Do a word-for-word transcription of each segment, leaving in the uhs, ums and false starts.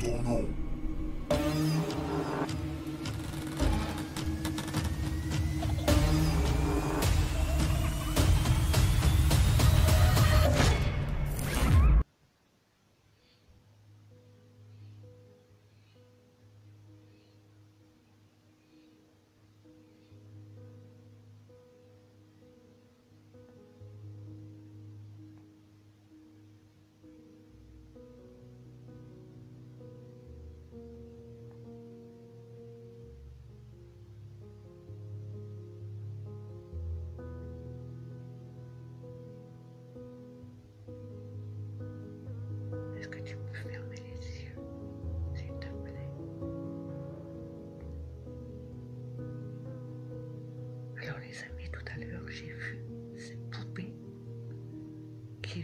ton nom.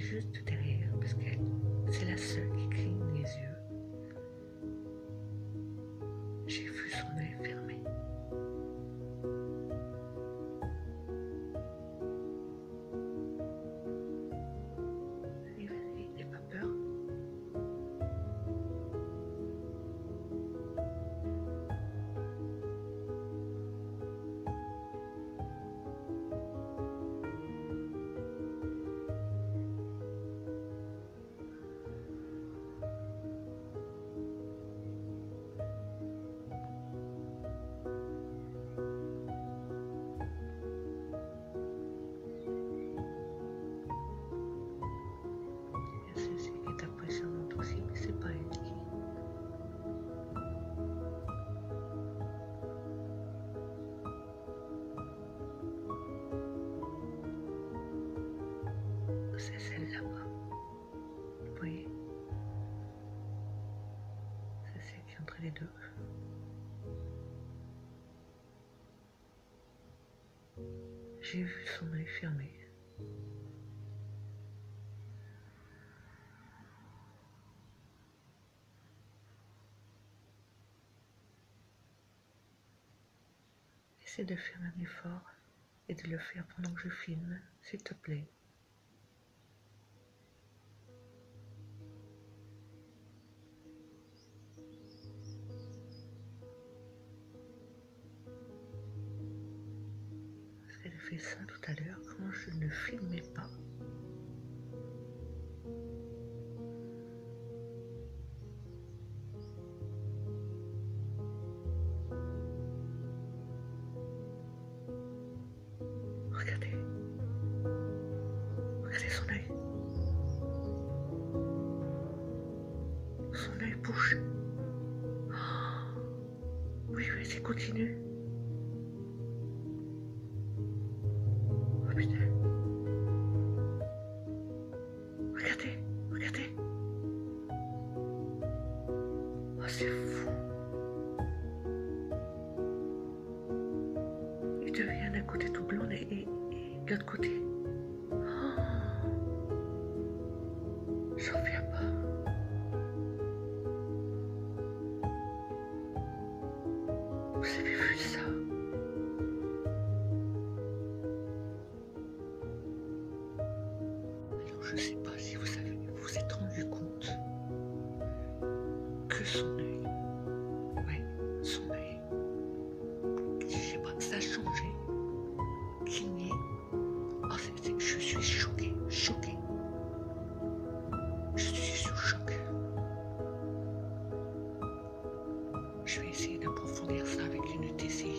Juste derrière, parce que c'est la seule qui cligne les yeux. J'ai vu son œil fermé. Allez, vas-y, n'aie pas peur. C'est celle là-bas. Vous voyez? C'est celle qui est entre les deux. J'ai vu son œil fermé. Essaie de faire un effort et de le faire pendant que je filme, s'il te plaît. J'ai fait ça tout à l'heure quand je ne filmais pas. Regardez. Regardez son œil. Son œil bouge. Oh. Oui, vas-y, continue. C'est fou. Il devient d'un côté tout blanc et, et, et de l'autre côté. Oh. J'en reviens pas. Vous avez vu ça? Alors je sais pas si vous savez, vous vous êtes rendu compte que son je vais essayer d'approfondir ça avec une T C I.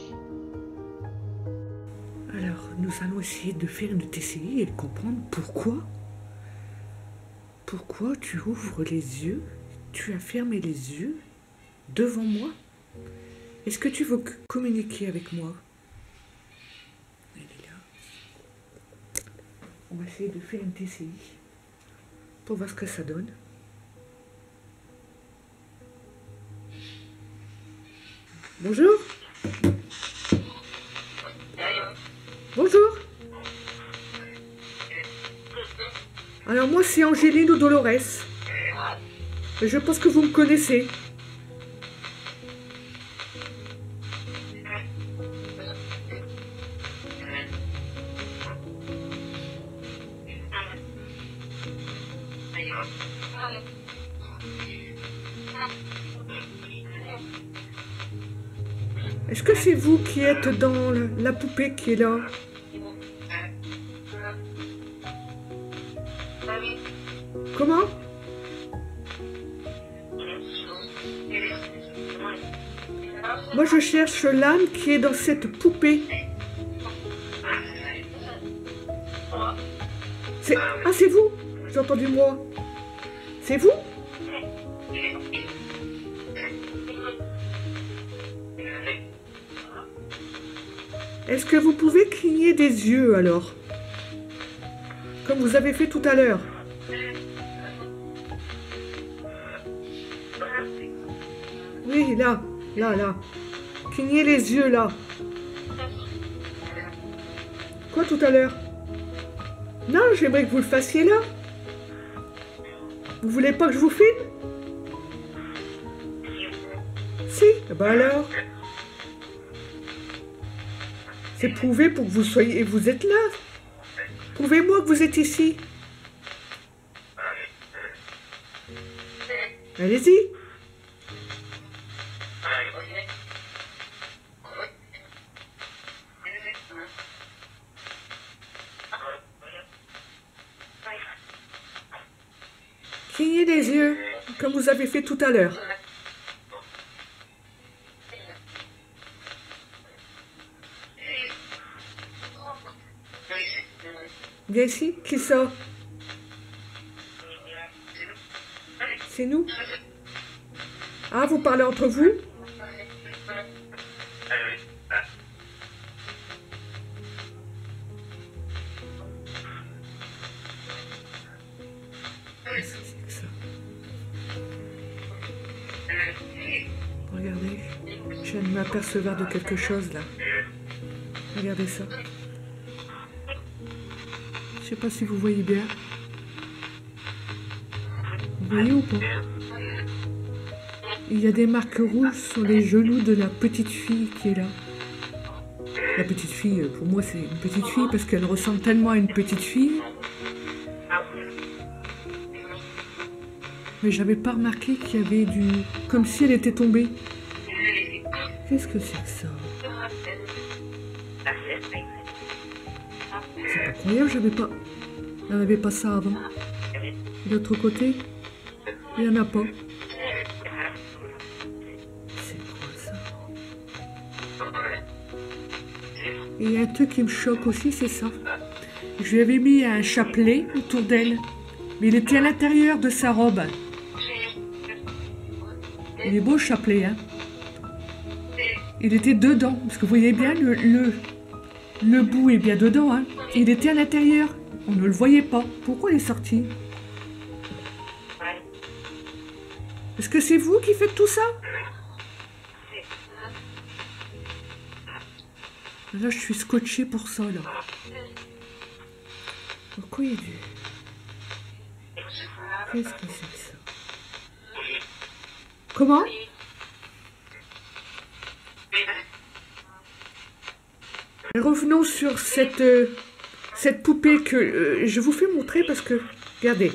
Alors, nous allons essayer de faire une T C I et de comprendre pourquoi. Pourquoi tu ouvres les yeux, tu as fermé les yeux devant moi. Est-ce que tu veux communiquer avec moi? Elle est là. On va essayer de faire une T C I pour voir ce que ça donne. Bonjour. Bonjour. Alors moi c'est Angéline Dolores. Je pense que vous me connaissez. Est-ce que c'est vous qui êtes dans le, la poupée qui est là? Comment? Moi je cherche l'âme qui est dans cette poupée. Ah, c'est vous? J'ai entendu moi. C'est vous? Est-ce que vous pouvez cligner des yeux alors? Comme vous avez fait tout à l'heure. Oui, là, là, là. Clignez les yeux là. Quoi tout à l'heure? Non, j'aimerais que vous le fassiez là. Vous voulez pas que je vous filme? Si, bah alors. C'est prouvé pour que vous soyez... Et vous êtes là. Prouvez-moi que vous êtes ici. Allez-y. Clignez les yeux, comme vous avez fait tout à l'heure. Viens ici, qui sort? C'est nous? Ah, vous parlez entre vous? Regardez, je viens de m'apercevoir de quelque chose là. Regardez ça. Je sais pas si vous voyez bien. Vous voyez ou pas? Il y a des marques rouges sur les genoux de la petite fille qui est là. La petite fille, pour moi c'est une petite fille parce qu'elle ressemble tellement à une petite fille. Mais j'avais pas remarqué qu'il y avait du... comme si elle était tombée. Qu'est-ce que c'est que ça? C'est pas croyable, j'avais pas... Il n'y en avait pas ça avant. De l'autre côté, il n'y en a pas. C'est quoi ça? Et il y a un truc qui me choque aussi, c'est ça. Je lui avais mis un chapelet autour d'elle. Mais il était à l'intérieur de sa robe. Il est beau le chapelet, hein. Il était dedans, parce que vous voyez bien, le, le, le bout est bien dedans, hein. Et il était à l'intérieur, on ne le voyait pas. Pourquoi il est sorti? Est-ce que c'est vous qui faites tout ça? Là, je suis scotchée pour ça, là. Pourquoi il est du... Qu'est-ce que c'est que ça? Comment? Revenons sur cette, euh, cette poupée que euh, je vous fais montrer parce que, regardez,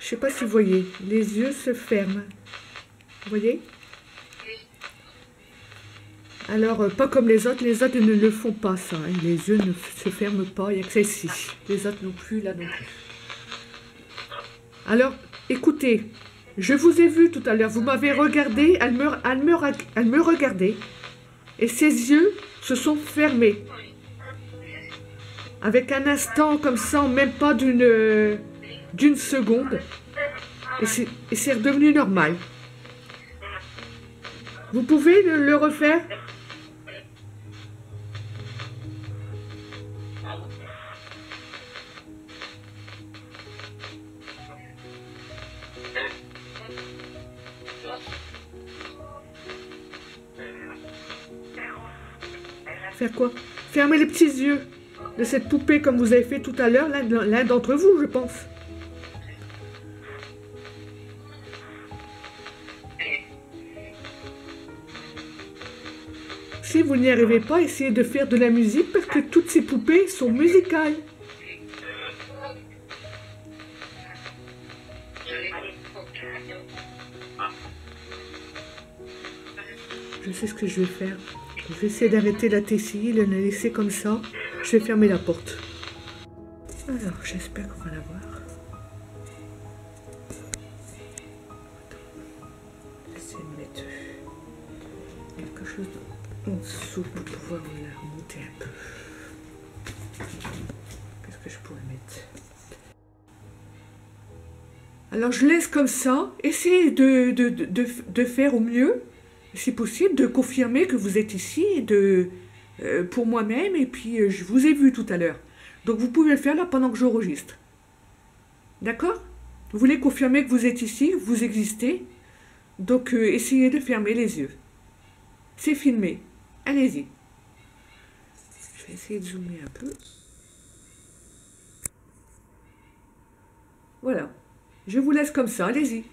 je ne sais pas si vous voyez, les yeux se ferment. Vous voyez? Alors, euh, pas comme les autres, les autres ne le font pas ça. Hein. Les yeux ne se ferment pas, il n'y a que celle-ci. Les autres non plus, là non plus. Alors, écoutez, je vous ai vu tout à l'heure, vous m'avez regardé, elle me, elle, me, elle me regardait, et ses yeux se sont fermés. Avec un instant comme ça, même pas d'une d'une seconde, et c'est redevenu normal. Vous pouvez le, le refaire? Faire quoi? Fermez les petits yeux de cette poupée comme vous avez fait tout à l'heure, l'un d'entre vous, je pense. Si vous n'y arrivez pas, essayez de faire de la musique parce que toutes ces poupées sont musicales. Je sais ce que je vais faire. Je vais essayer d'arrêter la T C I, de la laisser comme ça. Je vais fermer la porte. Alors, j'espère qu'on va la voir. J'essaie de mettre quelque chose en dessous pour pouvoir la remonter un peu. Qu'est-ce que je pourrais mettre? Alors, je laisse comme ça. Essayez de, de, de, de faire au mieux, si possible, de confirmer que vous êtes ici et de, euh, pour moi-même. Et puis, euh, je vous ai vu tout à l'heure. Donc, vous pouvez le faire là pendant que j'enregistre. D'accord? Vous voulez confirmer que vous êtes ici, que vous existez. Donc, euh, essayez de fermer les yeux. C'est filmé. Allez-y. Je vais essayer de zoomer un peu. Voilà. Je vous laisse comme ça. Allez-y.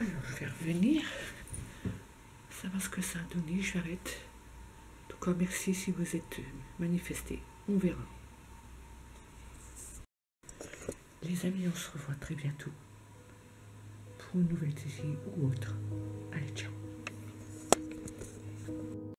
Alors, je vais revenir. Ça va ce que ça a donné, j'arrête. En tout cas, merci si vous êtes manifestés. On verra. Les amis, on se revoit très bientôt pour une nouvelle T C I ou autre. Allez, ciao.